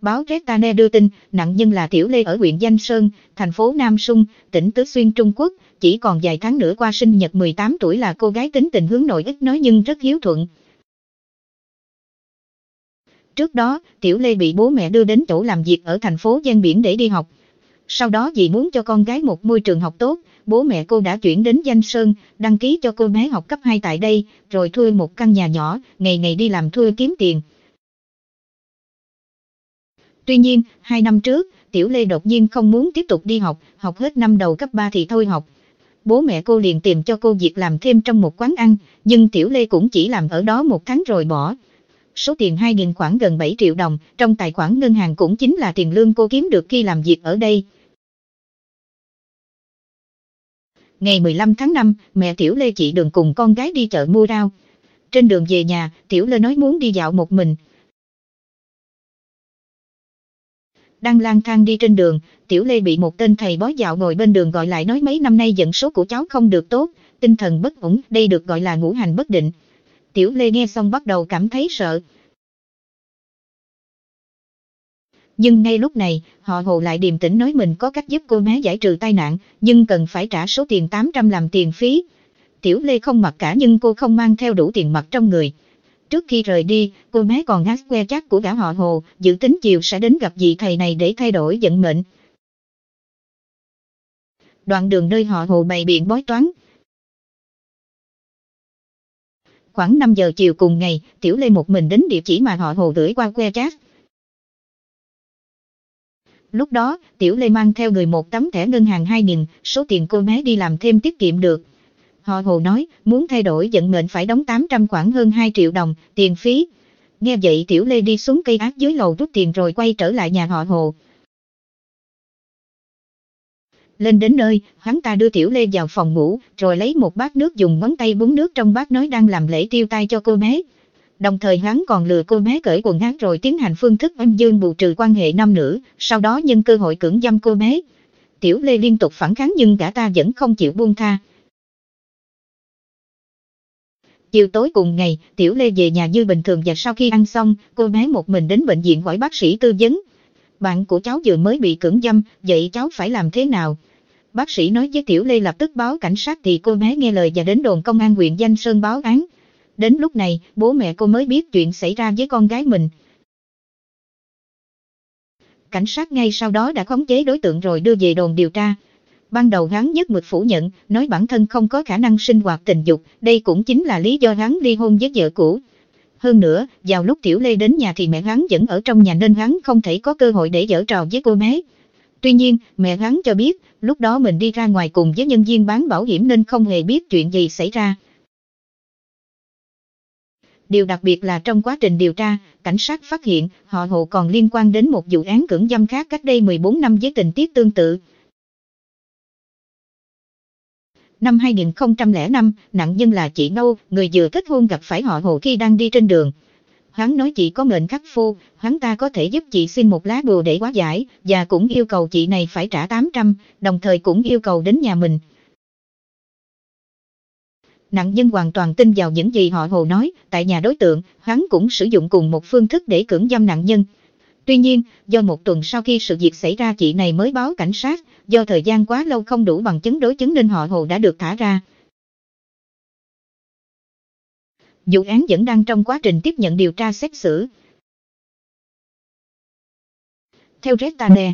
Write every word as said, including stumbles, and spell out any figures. Báo Zetanet đưa tin, nạn nhân là Tiểu Lê ở huyện Danh Sơn, thành phố Nam Sung, tỉnh Tứ Xuyên, Trung Quốc, chỉ còn vài tháng nữa qua sinh nhật mười tám tuổi, là cô gái tính tình hướng nội, ít nói nhưng rất hiếu thuận. Trước đó, Tiểu Lê bị bố mẹ đưa đến chỗ làm việc ở thành phố ven biển để đi học. Sau đó vì muốn cho con gái một môi trường học tốt, bố mẹ cô đã chuyển đến Danh Sơn, đăng ký cho cô bé học cấp hai tại đây, rồi thuê một căn nhà nhỏ, ngày ngày đi làm thuê kiếm tiền. Tuy nhiên, hai năm trước, Tiểu Lê đột nhiên không muốn tiếp tục đi học, học hết năm đầu cấp ba thì thôi học. Bố mẹ cô liền tìm cho cô việc làm thêm trong một quán ăn, nhưng Tiểu Lê cũng chỉ làm ở đó một tháng rồi bỏ. Số tiền hai nghìn khoảng gần bảy triệu đồng, trong tài khoản ngân hàng cũng chính là tiền lương cô kiếm được khi làm việc ở đây. Ngày mười lăm tháng năm, mẹ Tiểu Lê chị Đường cùng con gái đi chợ mua rau. Trên đường về nhà, Tiểu Lê nói muốn đi dạo một mình. Đang lang thang đi trên đường, Tiểu Lê bị một tên thầy bói dạo ngồi bên đường gọi lại, nói mấy năm nay vận số của cháu không được tốt, tinh thần bất ổn, đây được gọi là ngũ hành bất định. Tiểu Lê nghe xong bắt đầu cảm thấy sợ. Nhưng ngay lúc này, họ Hồ lại điềm tĩnh nói mình có cách giúp cô bé giải trừ tai nạn, nhưng cần phải trả số tiền tám trăm làm tiền phí. Tiểu Lê không mặc cả, nhưng cô không mang theo đủ tiền mặt trong người. Trước khi rời đi, cô bé còn hát que chát của gã họ Hồ, dự tính chiều sẽ đến gặp vị thầy này để thay đổi vận mệnh. Đoạn đường nơi họ Hồ bày biện bói toán. Khoảng năm giờ chiều cùng ngày, Tiểu Lê một mình đến địa chỉ mà họ Hồ gửi qua que chát. Lúc đó, Tiểu Lê mang theo người một tấm thẻ ngân hàng hai nghìn, số tiền cô bé đi làm thêm tiết kiệm được. Họ Hồ nói, muốn thay đổi vận mệnh phải đóng tám trăm khoảng hơn hai triệu đồng, tiền phí. Nghe vậy Tiểu Lê đi xuống cây ác dưới lầu rút tiền rồi quay trở lại nhà họ Hồ. Lên đến nơi, hắn ta đưa Tiểu Lê vào phòng ngủ, rồi lấy một bát nước dùng ngón tay búng nước trong bát nói đang làm lễ tiêu tai cho cô bé. Đồng thời hắn còn lừa cô bé cởi quần áo rồi tiến hành phương thức âm dương bù trừ quan hệ nam nữ, sau đó nhân cơ hội cưỡng dâm cô bé. Tiểu Lê liên tục phản kháng nhưng gã ta vẫn không chịu buông tha. Chiều tối cùng ngày, Tiểu Lê về nhà như bình thường và sau khi ăn xong, cô bé một mình đến bệnh viện hỏi bác sĩ tư vấn. Bạn của cháu vừa mới bị cưỡng dâm, vậy cháu phải làm thế nào? Bác sĩ nói với Tiểu Lê lập tức báo cảnh sát thì cô bé nghe lời và đến đồn công an huyện Danh Sơn báo án. Đến lúc này, bố mẹ cô mới biết chuyện xảy ra với con gái mình. Cảnh sát ngay sau đó đã khống chế đối tượng rồi đưa về đồn điều tra. Ban đầu hắn nhất mực phủ nhận, nói bản thân không có khả năng sinh hoạt tình dục, đây cũng chính là lý do hắn ly hôn với vợ cũ. Hơn nữa, vào lúc Tiểu Lê đến nhà thì mẹ hắn vẫn ở trong nhà nên hắn không thể có cơ hội để giở trò với cô bé. Tuy nhiên, mẹ hắn cho biết, lúc đó mình đi ra ngoài cùng với nhân viên bán bảo hiểm nên không hề biết chuyện gì xảy ra. Điều đặc biệt là trong quá trình điều tra, cảnh sát phát hiện họ Hồ còn liên quan đến một vụ án cưỡng dâm khác cách đây mười bốn năm với tình tiết tương tự. Năm hai nghìn không trăm lẻ năm, nạn nhân là chị Ngâu, người vừa kết hôn gặp phải họ Hồ khi đang đi trên đường. Hắn nói chị có mệnh khắc phu, hắn ta có thể giúp chị xin một lá bùa để hóa giải, và cũng yêu cầu chị này phải trả tám trăm, đồng thời cũng yêu cầu đến nhà mình. Nạn nhân hoàn toàn tin vào những gì họ Hồ nói, tại nhà đối tượng, hắn cũng sử dụng cùng một phương thức để cưỡng dâm nạn nhân. Tuy nhiên, do một tuần sau khi sự việc xảy ra chị này mới báo cảnh sát, do thời gian quá lâu không đủ bằng chứng đối chứng nên họ Hồ đã được thả ra. Vụ án vẫn đang trong quá trình tiếp nhận điều tra xét xử. Theo Zetanet.